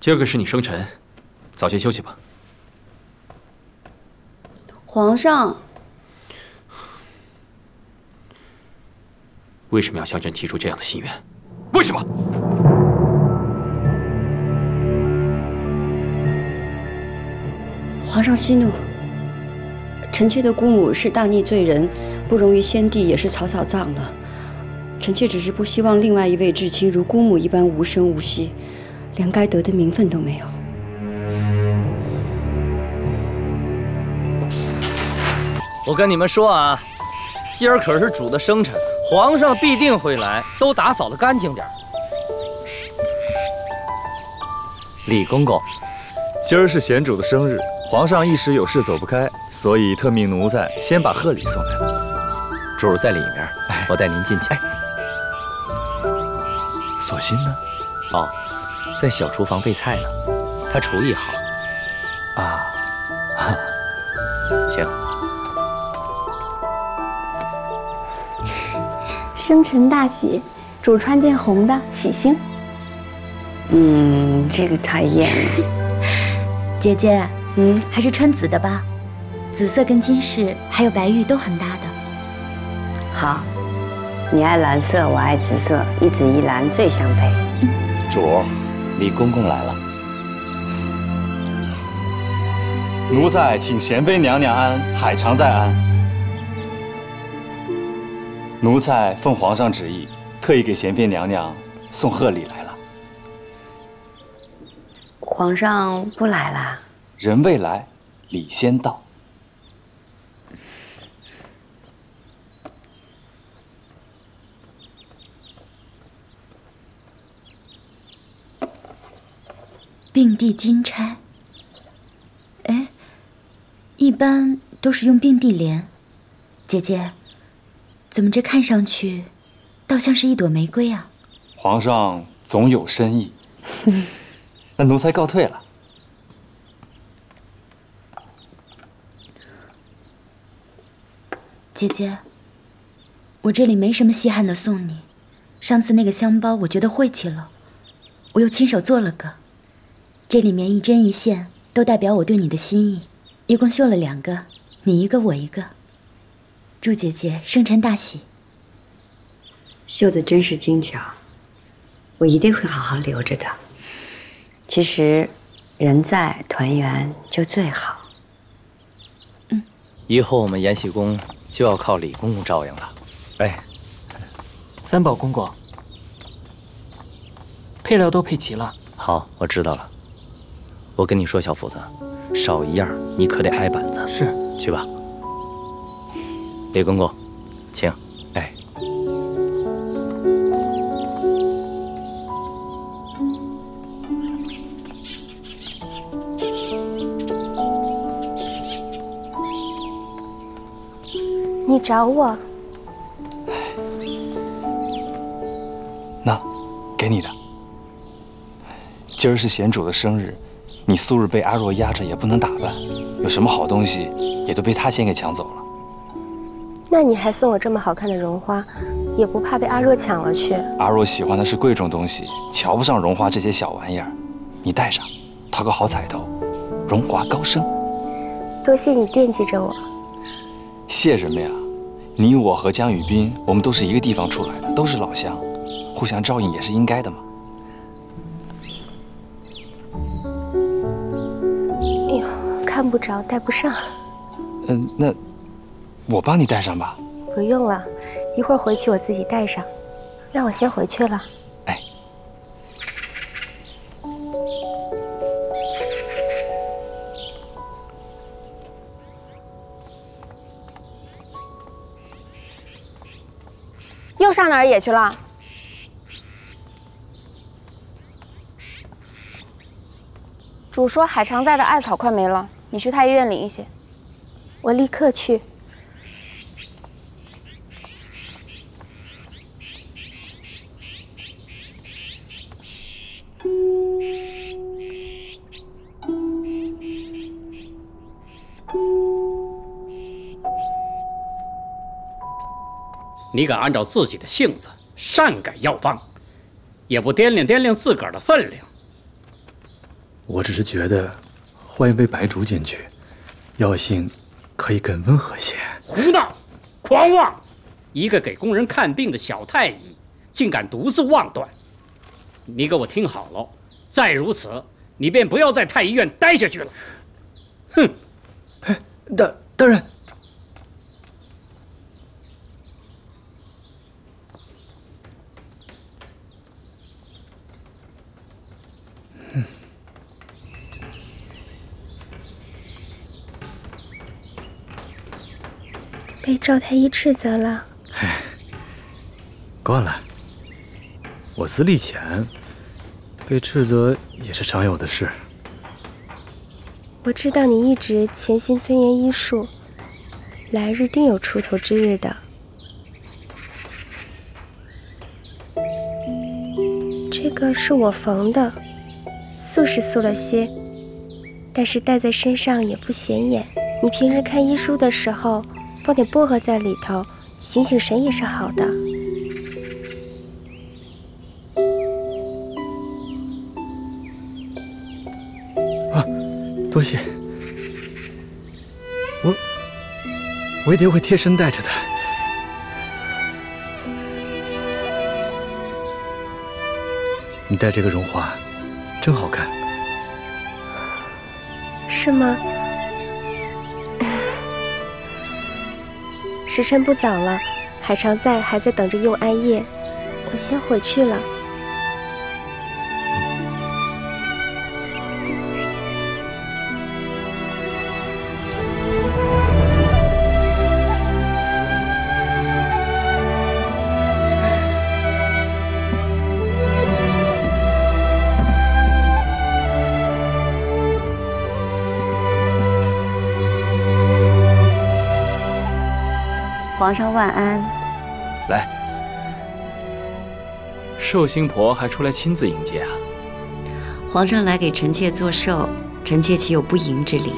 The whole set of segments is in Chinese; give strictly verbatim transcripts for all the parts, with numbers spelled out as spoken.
今儿个是你生辰，早些休息吧。皇上，为什么要向朕提出这样的心愿？为什么？皇上息怒，臣妾的姑母是大逆罪人，不容于先帝，也是草草葬了。 臣妾只是不希望另外一位至亲如姑母一般无声无息，连该得的名分都没有。我跟你们说啊，今儿可是主的生辰，皇上必定会来，都打扫得干净点儿。李公公，今儿是贤主的生日，皇上一时有事走不开，所以特命奴才先把贺礼送来了。主在里面，我带您进去。哎 索心呢？哦，在小厨房备菜呢。他厨艺好。啊，哈，请。生辰大喜，主穿件红的，喜星。嗯，这个太艳了。姐姐，嗯，还是穿紫的吧，紫色跟金饰还有白玉都很搭的。好。 你爱蓝色，我爱紫色，一紫一蓝最相配。主，李公公来了。奴才请贤妃娘娘安，海常在安。奴才奉皇上旨意，特意给贤妃娘娘送贺礼来了。皇上不来啦？人未来，礼先到。 并蒂金钗，哎，一般都是用并蒂莲。姐姐，怎么这看上去，倒像是一朵玫瑰啊？皇上总有深意。那奴才告退了。姐姐，我这里没什么稀罕的送你。上次那个香包，我觉得晦气了，我又亲手做了个。 这里面一针一线都代表我对你的心意，一共绣了两个，你一个我一个。祝姐姐生辰大喜！绣的真是精巧，我一定会好好留着的。其实，人在团圆就最好。嗯，以后我们延禧宫就要靠李公公照应了。哎，三宝公公，配料都配齐了。好，我知道了。 我跟你说，小斧子，少一样你可得挨板子。是，去吧。李公公，请。哎，你找我？那，给你的。今儿是贤主的生日。 你素日被阿若压着，也不能打扮，有什么好东西也都被他先给抢走了。那你还送我这么好看的绒花，也不怕被阿若抢了去？阿若喜欢的是贵重东西，瞧不上绒花这些小玩意儿。你带上，讨个好彩头，荣华高升。多谢你惦记着我。谢什么呀？你我和江宇彬，我们都是一个地方出来的，都是老乡，互相照应也是应该的嘛。 看不着，戴不上。嗯，那我帮你戴上吧。不用了，一会儿回去我自己戴上。那我先回去了。哎，又上哪儿野去了？ 主说海常在的艾草快没了，你去太医院领一些。我立刻去。你敢按照自己的性子擅改药方，也不掂量掂量自个儿的分量。我只是觉得换一杯白术进去，药性可以更温和些。胡闹，狂妄！一个给工人看病的小太医，竟敢独自妄断！你给我听好了，再如此，你便不要在太医院待下去了。哼！哎，大大人。 被赵太医斥责了。哎，惯了。我资历浅，被斥责也是常有的事。我知道你一直潜心钻研医术，来日定有出头之日的。这个是我缝的，素是素了些，但是戴在身上也不显眼。你平时看医书的时候。 放点薄荷在里头，醒醒神也是好的。啊，多谢。我我一定会贴身带着的。你戴这个绒花，真好看。是吗？ 时辰不早了，海常在还在等着用安液，我先回去了。皇上万安，来，寿星婆还出来亲自迎接啊！皇上来给臣妾做寿，臣妾岂有不迎之理？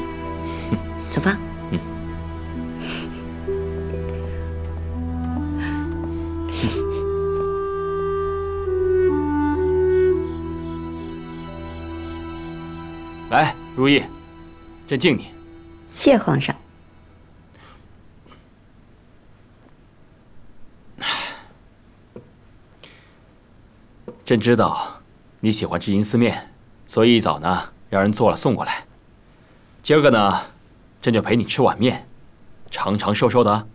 走吧。嗯。来，如意，朕敬你。谢皇上。 朕知道你喜欢吃银丝面，所以一早呢让人做了送过来。今儿个呢，朕就陪你吃碗面，长长瘦瘦的、啊。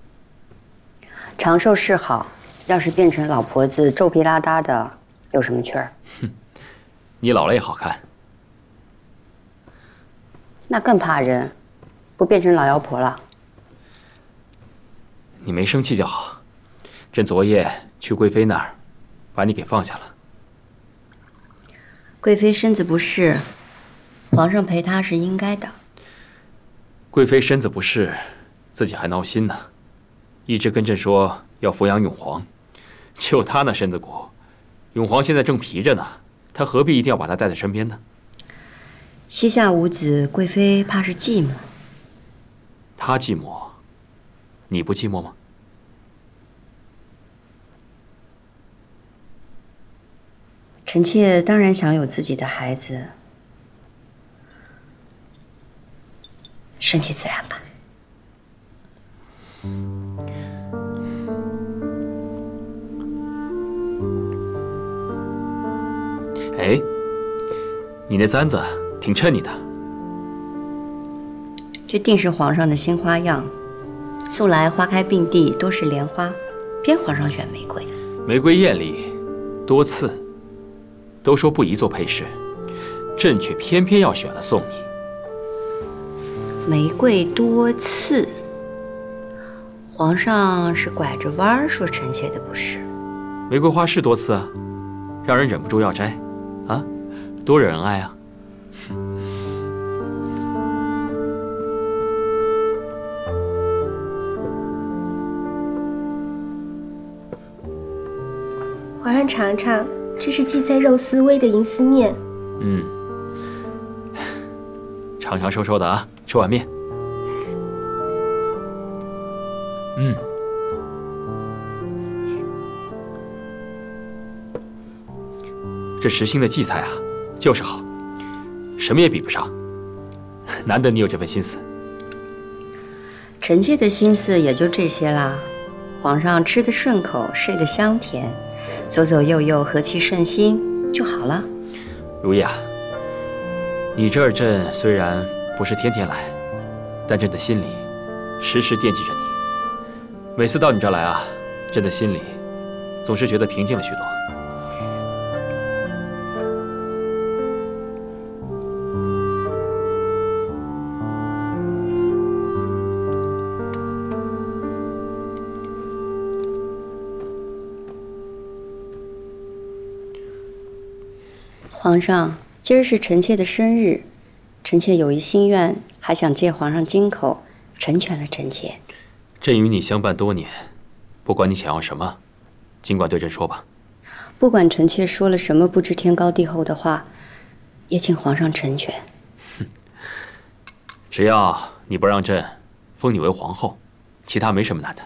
长寿是好，要是变成老婆子皱皮拉搭的，有什么趣儿？哼，你老了也好看。那更怕人，不变成老妖婆了。你没生气就好。朕昨夜去贵妃那儿，把你给放下了。 贵妃身子不适，皇上陪她是应该的。贵妃身子不适，自己还闹心呢，一直跟朕说要抚养永璜，就她那身子骨，永璜现在正皮着呢，她何必一定要把她带在身边呢？膝下无子，贵妃怕是寂寞。她寂寞，你不寂寞吗？ 臣妾当然想有自己的孩子，顺其自然吧。哎，你那簪子挺衬你的，这定是皇上的新花样。素来花开并蒂，多是莲花，偏皇上选玫瑰。玫瑰艳丽，多刺。 都说不宜做配饰，朕却偏偏要选了送你。玫瑰多刺，皇上是拐着弯儿说臣妾的不是。玫瑰花是多刺啊，让人忍不住要摘，啊，多惹人爱啊！皇上尝尝。 这是荠菜肉丝煨的银丝面，嗯，长长瘦瘦的啊，吃碗面。嗯，这时兴的荠菜啊，就是好，什么也比不上。难得你有这份心思。臣妾的心思也就这些啦。皇上吃得顺口，睡得香甜，左左右右和气顺心就好了。如意啊，你这儿朕虽然不是天天来，但朕的心里时时惦记着你。 每次到你这儿来啊，朕的心里总是觉得平静了许多。皇上，今儿是臣妾的生日，臣妾有一心愿，还想借皇上金口，成全了臣妾。 朕与你相伴多年，不管你想要什么，尽管对朕说吧。不管臣妾说了什么不知天高地厚的话，也请皇上成全。只要你不让朕封你为皇后，其他没什么难的。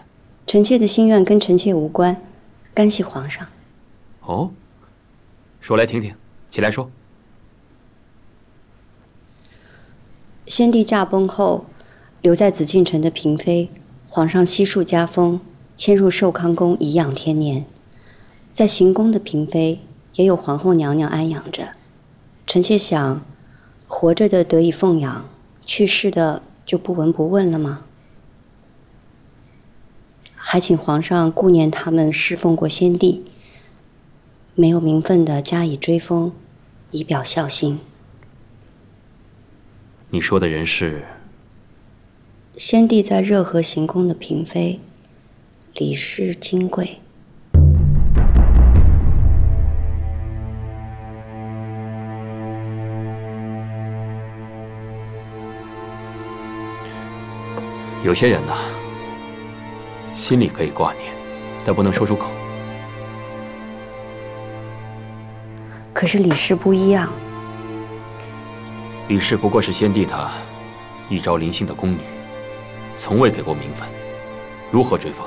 臣妾的心愿跟臣妾无关，干系皇上。哦，说来听听，起来说。先帝驾崩后，留在紫禁城的嫔妃。 皇上悉数加封，迁入寿康宫颐养天年。在行宫的嫔妃也有皇后娘娘安养着。臣妾想，活着的得以奉养，去世的就不闻不问了吗？还请皇上顾念他们侍奉过先帝，没有名分的加以追封，以表孝心。你说的人是？ 先帝在热河行宫的嫔妃李氏金贵，有些人呐，心里可以挂念，但不能说出口。可是李氏不一样，李氏不过是先帝她一朝临幸的宫女。 从未给过名分，如何追封？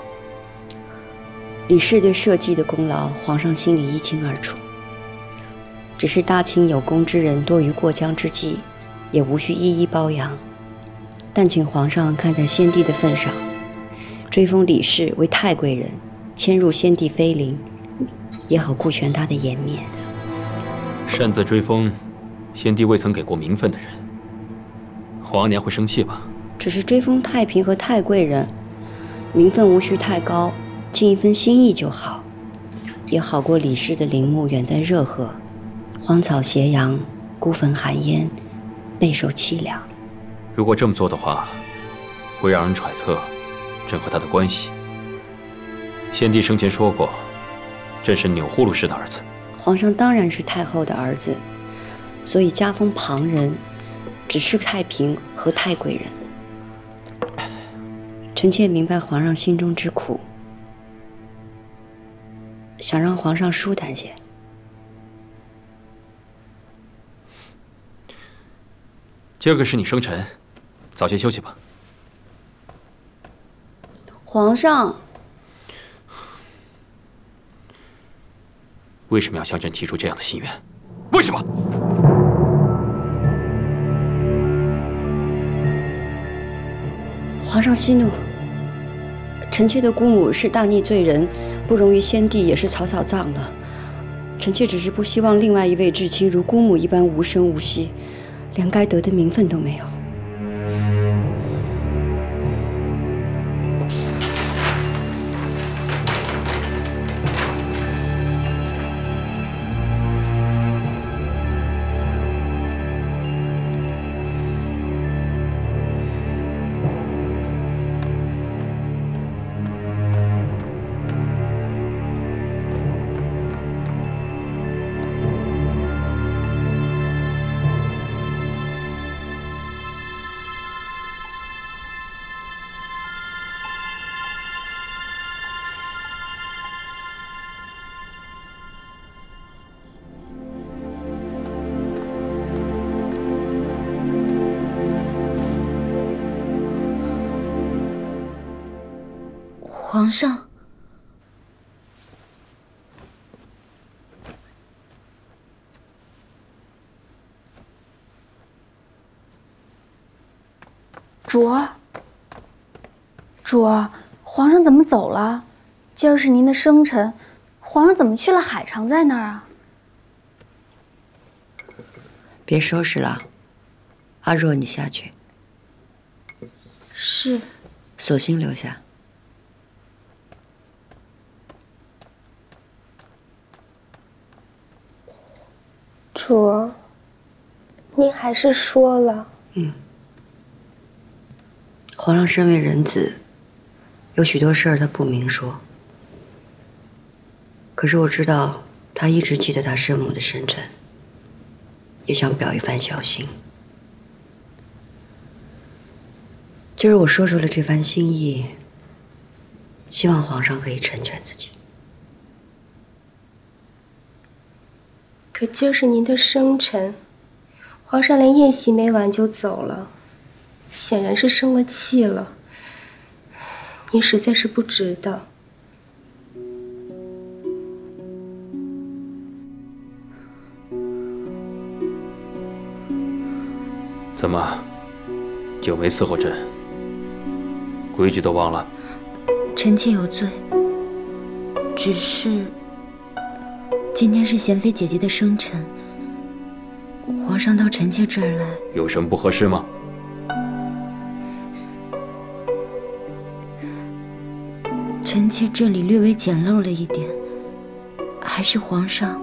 李氏对社稷的功劳，皇上心里一清二楚。只是大清有功之人多于过江之鲫，也无需一一褒扬。但请皇上看在先帝的份上，追封李氏为太贵人，迁入先帝妃陵，也好顾全他的颜面。擅自追封先帝未曾给过名分的人，皇额娘会生气吧？ 只是追封太平和太贵人，名分无需太高，尽一分心意就好，也好过李氏的陵墓远在热河，荒草斜阳，孤坟寒烟，备受凄凉。如果这么做的话，会让人揣测朕和他的关系。先帝生前说过，朕是钮祜禄氏的儿子。皇上当然是太后的儿子，所以加封旁人，只是太平和太贵人。 臣妾明白皇上心中之苦，想让皇上舒坦些。今儿个是你生辰，早些休息吧。皇上，为什么要向朕提出这样的心愿？为什么？ 皇上息怒，臣妾的姑母是大逆罪人，不容于先帝，也是草草葬了。臣妾只是不希望另外一位至亲如姑母一般无声无息，连该得的名分都没有。皇上，主儿，主儿，皇上怎么走了？今儿是您的生辰，皇上怎么去了海常在那儿啊？别收拾了，阿若，你下去。是。索性留下。 主儿，您还是说了。嗯，皇上身为人子，有许多事儿他不明说。可是我知道，他一直记得他生母的生辰，也想表一番孝心。今儿我说出了这番心意，希望皇上可以成全自己。 可今儿是您的生辰，皇上连宴席没完就走了，显然是生了气了。您实在是不值得。怎么，久没伺候朕，规矩都忘了？臣妾有罪，只是。 今天是贤妃姐姐的生辰，皇上到臣妾这儿来，有什么不合适吗？臣妾这里略微简陋了一点，还是皇上，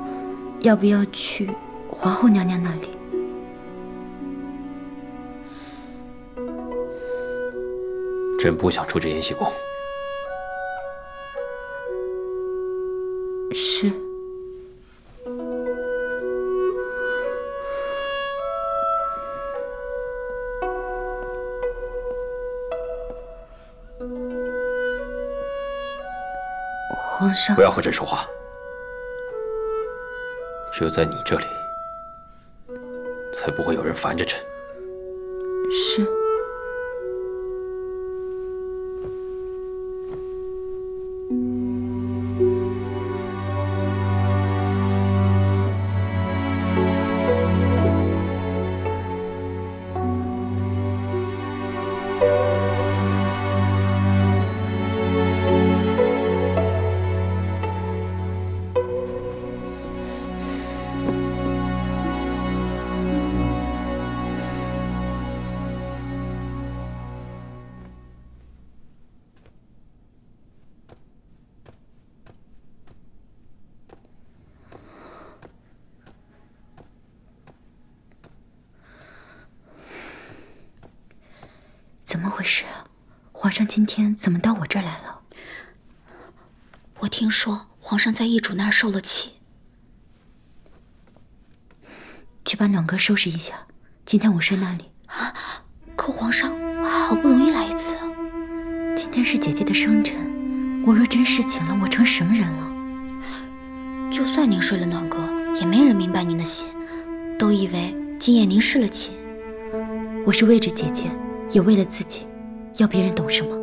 要不要去皇后娘娘那里？朕不想出这延禧宫。是。 皇上，不要和朕说话。只有在你这里，才不会有人烦着朕。是。怎么回事啊？皇上今天怎么到我这儿来了？我听说皇上在义主那儿受了气，去把暖阁收拾一下。今天我睡那里啊。可皇上好不容易来一次啊。今天是姐姐的生辰，我若真侍寝了，我成什么人了？就算您睡了暖阁，也没人明白您的心，都以为今夜您侍了寝。我是为着姐姐。 也为了自己，要别人懂什么？